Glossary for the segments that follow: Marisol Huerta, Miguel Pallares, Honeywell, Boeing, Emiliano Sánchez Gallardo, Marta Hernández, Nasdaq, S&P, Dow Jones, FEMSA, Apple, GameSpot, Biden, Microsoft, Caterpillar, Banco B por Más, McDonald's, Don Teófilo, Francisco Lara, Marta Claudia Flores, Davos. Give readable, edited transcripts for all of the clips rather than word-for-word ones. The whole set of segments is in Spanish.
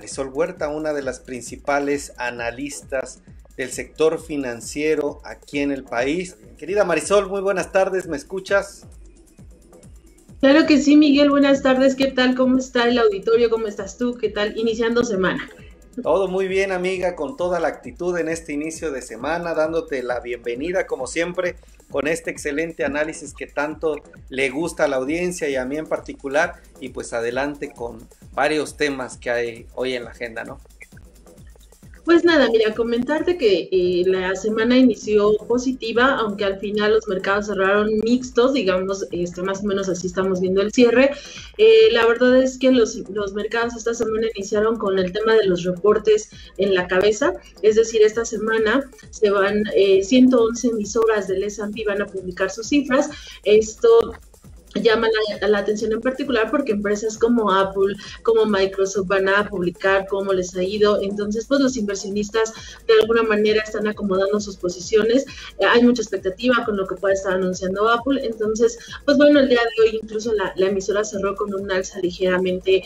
Marisol Huerta, una de las principales analistas del sector financiero aquí en el país. Querida Marisol, muy buenas tardes, ¿me escuchas? Claro que sí, Miguel, buenas tardes, ¿qué tal? ¿Cómo está el auditorio? ¿Cómo estás tú? ¿Qué tal? Iniciando semana. Todo muy bien, amiga, con toda la actitud en este inicio de semana, dándote la bienvenida, como siempre, con este excelente análisis que tanto le gusta a la audiencia y a mí en particular, y pues adelante con varios temas que hay hoy en la agenda, ¿no? Pues nada, mira, comentarte que la semana inició positiva, aunque al final los mercados cerraron mixtos, digamos, más o menos así estamos viendo el cierre. La verdad es que los mercados esta semana iniciaron con el tema de los reportes en la cabeza, es decir, esta semana se van 111 emisoras del S&P van a publicar sus cifras. Esto llama la atención en particular porque empresas como Apple, como Microsoft van a publicar cómo les ha ido. Entonces, pues los inversionistas de alguna manera están acomodando sus posiciones. Hay mucha expectativa con lo que pueda estar anunciando Apple. Entonces, pues bueno, el día de hoy incluso la emisora cerró con un alza ligeramente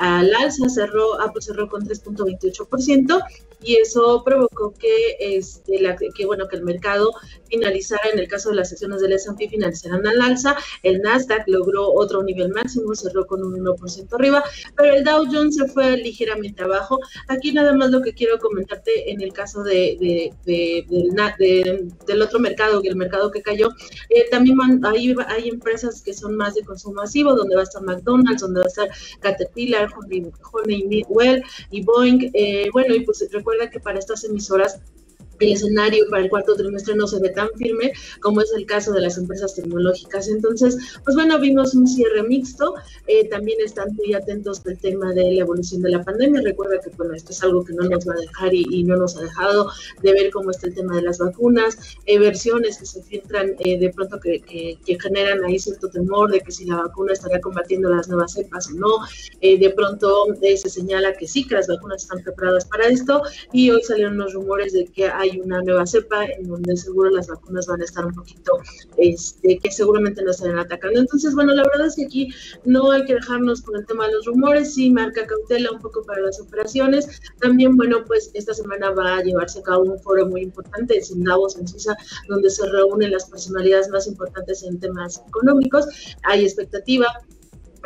al alza. Apple cerró con 3.28%. Y eso provocó que el mercado finalizara, en el caso de las sesiones del S&P, finalizaran al alza. El Nasdaq logró otro nivel máximo, cerró con un 1% arriba, pero el Dow Jones se fue ligeramente abajo. Aquí nada más lo que quiero comentarte en el caso del otro mercado, que el mercado que cayó, también hay empresas que son más de consumo masivo, donde va a estar McDonald's, donde va a estar Caterpillar, Honeywell y Boeing. Bueno, y pues recuerda que para estas emisoras el escenario para el cuarto trimestre no se ve tan firme como es el caso de las empresas tecnológicas. Entonces, pues bueno, vimos un cierre mixto. También están muy atentos del tema de la evolución de la pandemia. Recuerda que, bueno, esto es algo que no nos va a dejar y no nos ha dejado de ver cómo está el tema de las vacunas, versiones que se filtran de pronto que generan ahí cierto temor de que si la vacuna estará combatiendo las nuevas cepas o no. De pronto se señala que sí, que las vacunas están preparadas para esto, y hoy salieron los rumores de que hay una nueva cepa en donde seguro las vacunas van a estar un poquito, que seguramente nos estarán atacando. Entonces, bueno, la verdad es que aquí no hay que dejarnos con el tema de los rumores, sí marca cautela un poco para las operaciones. También, bueno, pues esta semana va a llevarse a cabo un foro muy importante, es en Davos, en Suiza, donde se reúnen las personalidades más importantes en temas económicos. Hay expectativa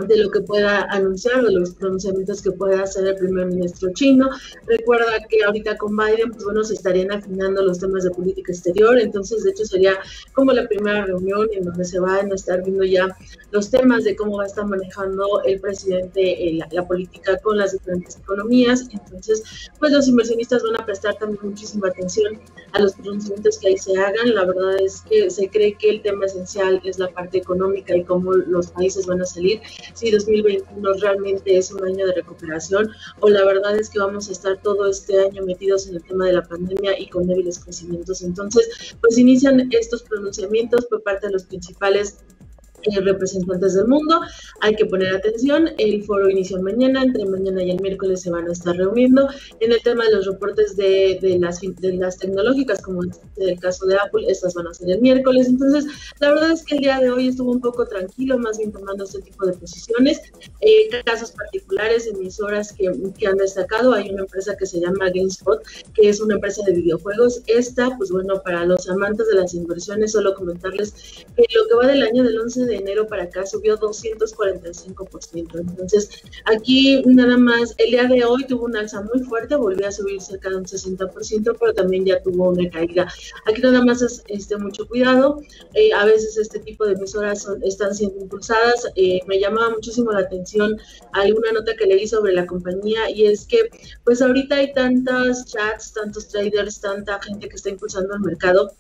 de lo que pueda anunciar, de los pronunciamientos que pueda hacer el primer ministro chino. Recuerda que ahorita con Biden, pues bueno, se estarían afinando los temas de política exterior. Entonces, de hecho, sería como la primera reunión en donde se van a estar viendo ya los temas de cómo va a estar manejando el presidente la política con las diferentes economías. Entonces, pues los inversionistas van a prestar también muchísima atención a los pronunciamientos que ahí se hagan. La verdad es que se cree que el tema esencial es la parte económica y cómo los países van a salir, si 2021 realmente es un año de recuperación o la verdad es que vamos a estar todo este año metidos en el tema de la pandemia y con débiles crecimientos. Entonces, pues inician estos pronunciamientos por parte de los principales representantes del mundo. Hay que poner atención, el foro inicia mañana, entre mañana y el miércoles se van a estar reuniendo. En el tema de los reportes de las tecnológicas, como en el caso de Apple, estas van a ser el miércoles. Entonces, la verdad es que el día de hoy estuvo un poco tranquilo, más bien tomando este tipo de posiciones. Casos particulares, emisoras que han destacado, hay una empresa que se llama GameSpot, que es una empresa de videojuegos. Esta, pues bueno, para los amantes de las inversiones, solo comentarles que lo que va del año del 11 de enero para acá subió 245%. Entonces, aquí nada más el día de hoy tuvo un alza muy fuerte, volvió a subir cerca de un 60%, pero también ya tuvo una caída. Aquí nada más es mucho cuidado. A veces este tipo de emisoras están siendo impulsadas. Me llamaba muchísimo la atención alguna nota que leí sobre la compañía, y es que pues ahorita hay tantas chats, tantos traders, tanta gente que está impulsando el mercado,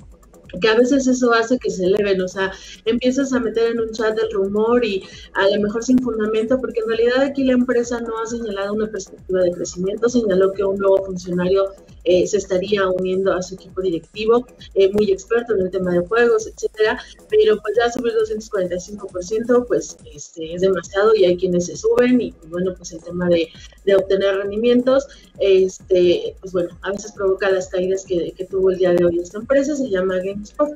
que a veces eso hace que se eleven. O sea, empiezas a meter en un chat el rumor y a lo mejor sin fundamento, porque en realidad aquí la empresa no ha señalado una perspectiva de crecimiento, señaló que un nuevo funcionario se estaría uniendo a su equipo directivo, muy experto en el tema de juegos, etcétera, pero pues ya subir 245%, pues es demasiado, y hay quienes se suben, y bueno, pues el tema de obtener rendimientos, pues bueno, a veces provoca las caídas que tuvo el día de hoy esta empresa, se llama GameSpot.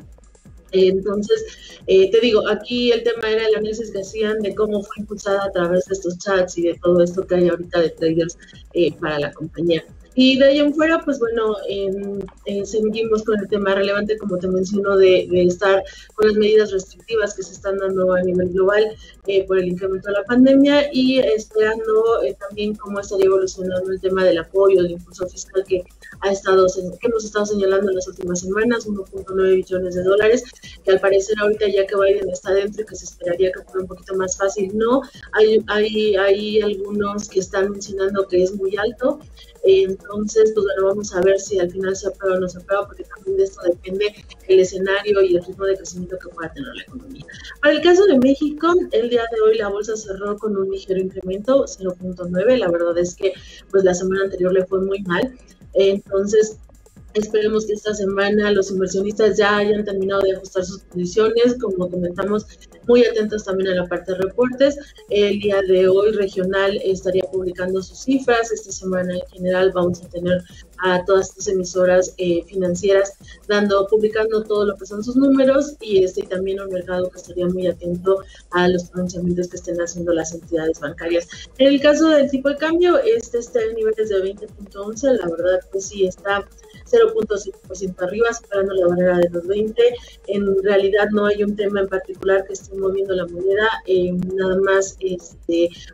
Entonces, te digo, aquí el tema era el análisis que hacían de cómo fue impulsada a través de estos chats y de todo esto que hay ahorita de traders para la compañía. Y de ahí en fuera, pues bueno, seguimos con el tema relevante, como te menciono, de estar con las medidas restrictivas que se están dando a nivel global por el incremento de la pandemia, y esperando también cómo estaría evolucionando el tema del apoyo, del impulso fiscal que hemos estado señalando en las últimas semanas, 1.9 billones de dólares, que al parecer ahorita ya que Biden está dentro y que se esperaría que fuera un poquito más fácil, no, hay algunos que están mencionando que es muy alto. Entonces, pues bueno, vamos a ver si al final se aprueba o no se aprueba, porque también de esto depende el escenario y el ritmo de crecimiento que pueda tener la economía. Para el caso de México, el día de hoy la bolsa cerró con un ligero incremento, 0.9, la verdad es que pues la semana anterior le fue muy mal, entonces esperemos que esta semana los inversionistas ya hayan terminado de ajustar sus posiciones. Como comentamos, muy atentos también a la parte de reportes. El día de hoy Regional estaría publicando sus cifras. Esta semana en general vamos a tener a todas estas emisoras financieras publicando todo lo que son sus números, y también un mercado que estaría muy atento a los pronunciamientos que estén haciendo las entidades bancarias. En el caso del tipo de cambio, está en niveles de 20.11, la verdad pues sí está 0.5% arriba, superando la barrera de los 20. En realidad no hay un tema en particular que esté moviendo la moneda, nada más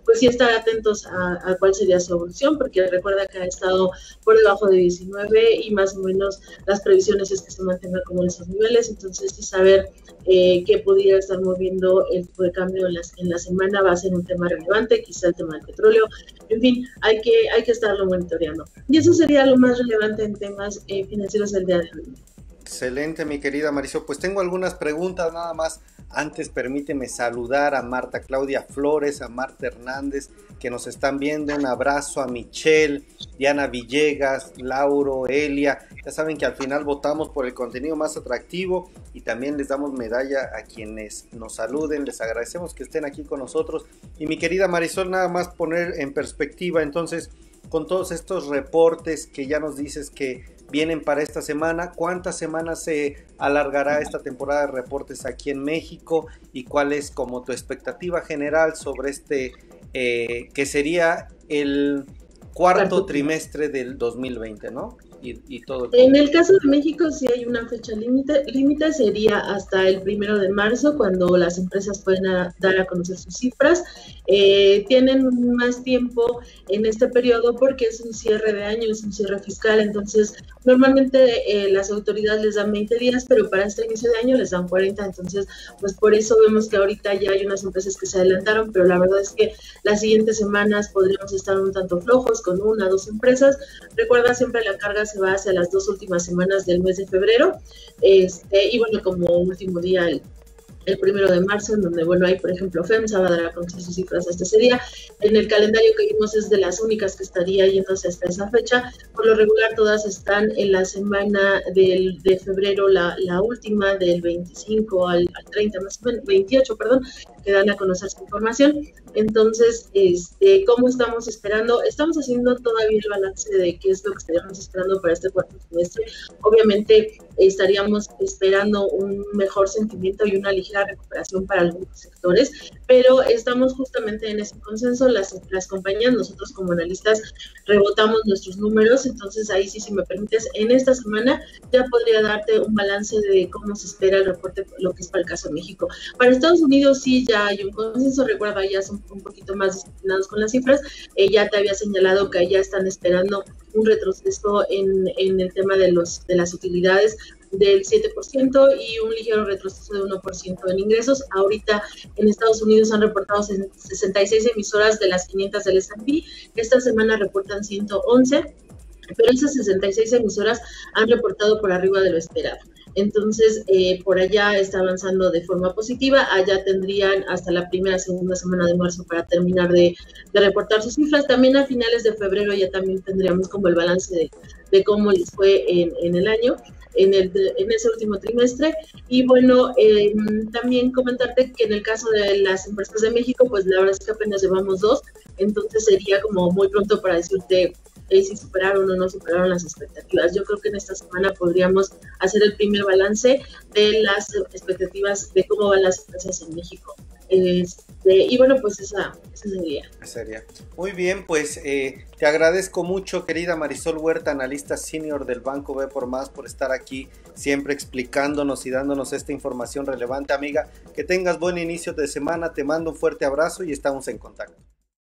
pues sí estar atentos a cuál sería su evolución, porque recuerda que ha estado por debajo de 19 y más o menos las previsiones es que se mantenga como en esos niveles. Entonces saber qué pudiera estar moviendo el tipo de cambio en la semana va a ser un tema relevante, quizá el tema del petróleo, en fin, hay que estarlo monitoreando. Y eso sería lo más relevante en temas financieros del día de hoy. Excelente, mi querida Marisol. Pues tengo algunas preguntas nada más. Antes permíteme saludar a Marta Claudia Flores, a Marta Hernández, que nos están viendo. Un abrazo a Michelle, Diana Villegas, Lauro, Elia. Ya saben que al final votamos por el contenido más atractivo y también les damos medalla a quienes nos saluden. Les agradecemos que estén aquí con nosotros. Y mi querida Marisol, nada más poner en perspectiva, entonces, con todos estos reportes que ya nos dices que vienen para esta semana, ¿cuántas semanas se alargará esta temporada de reportes aquí en México? ¿Y cuál es como tu expectativa general sobre que sería el cuarto trimestre del 2020, ¿no? Y todo. En el caso de México, si hay una fecha límite, sería hasta el 1 de marzo, cuando las empresas pueden dar a conocer sus cifras. Tienen más tiempo en este periodo porque es un cierre de año, es un cierre fiscal, entonces normalmente las autoridades les dan 20 días, pero para este inicio de año les dan 40, entonces pues por eso vemos que ahorita ya hay unas empresas que se adelantaron, pero la verdad es que las siguientes semanas podríamos estar un tanto flojos con 1 o 2 empresas. Recuerda, siempre la carga se va hacia las 2 últimas semanas del mes de febrero, y bueno, como último día el 1 de marzo, en donde, bueno, hay, por ejemplo, FEMSA va a dar a conocer sus cifras hasta ese día. En el calendario que vimos es de las únicas que estaría yéndose hasta esa fecha. Por lo regular, todas están en la semana de febrero, la última, del 25 al 30, más o menos, 28, perdón, que dan a conocer su información. Entonces, ¿cómo estamos esperando? Estamos haciendo todavía el balance de qué es lo que estaríamos esperando para este cuarto trimestre. Obviamente, estaríamos esperando un mejor sentimiento y una ligera recuperación para algunos sectores, pero estamos justamente en ese consenso. Las compañías, nosotros como analistas, rebotamos nuestros números. Entonces, ahí sí, si me permites, en esta semana ya podría darte un balance de cómo se espera el reporte, lo que es para el caso de México. Para Estados Unidos sí ya hay un consenso, recuerda, ya son un poquito más disciplinados con las cifras. Ya te había señalado que ya están esperando un retroceso en el tema de las utilidades del 7% y un ligero retroceso de 1% en ingresos. Ahorita en Estados Unidos han reportado 66 emisoras de las 500 del S&P. Esta semana reportan 111, pero esas 66 emisoras han reportado por arriba de lo esperado. Entonces, por allá está avanzando de forma positiva. Allá tendrían hasta la 1ª, 2ª semana de marzo para terminar de reportar sus cifras. También a finales de febrero ya también tendríamos como el balance de cómo les fue en el año, en ese último trimestre. Y bueno, también comentarte que en el caso de las empresas de México, pues la verdad es que apenas llevamos 2, entonces sería como muy pronto para decirte si superaron o no superaron las expectativas. Yo creo que en esta semana podríamos hacer el primer balance de las expectativas de cómo van las empresas en México. Y bueno, pues esa sería. Muy bien, pues te agradezco mucho, querida Marisol Huerta, analista senior del Banco B por Más, por estar aquí siempre explicándonos y dándonos esta información relevante, amiga. Que tengas buen inicio de semana, te mando un fuerte abrazo y estamos en contacto.